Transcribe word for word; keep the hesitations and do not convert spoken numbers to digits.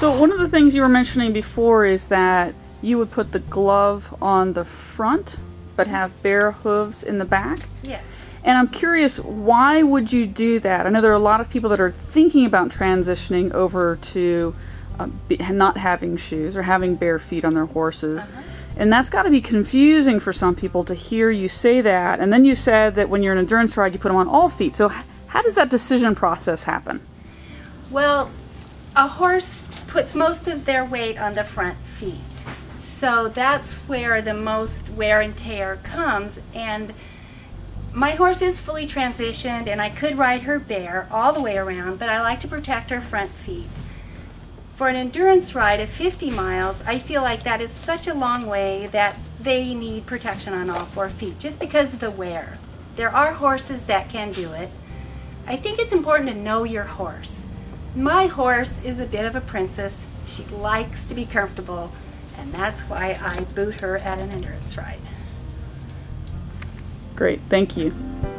So one of the things you were mentioning before is that you would put the glove on the front but have bare hooves in the back. Yes. And I'm curious, why would you do that? I know there are a lot of people that are thinking about transitioning over to uh, be, not having shoes or having bare feet on their horses. Uh-huh. And that's got to be confusing for some people to hear you say that. And then you said that when you're an endurance ride, you put them on all feet. So how does that decision process happen? Well, a horse puts most of their weight on the front feet. So that's where the most wear and tear comes, and my horse is fully transitioned and I could ride her bare all the way around, but I like to protect her front feet. For an endurance ride of fifty miles, I feel like that is such a long way that they need protection on all four feet just because of the wear. There are horses that can do it. I think it's important to know your horse. My horse is a bit of a princess. She likes to be comfortable, and that's why I boot her at an endurance ride. Great, thank you.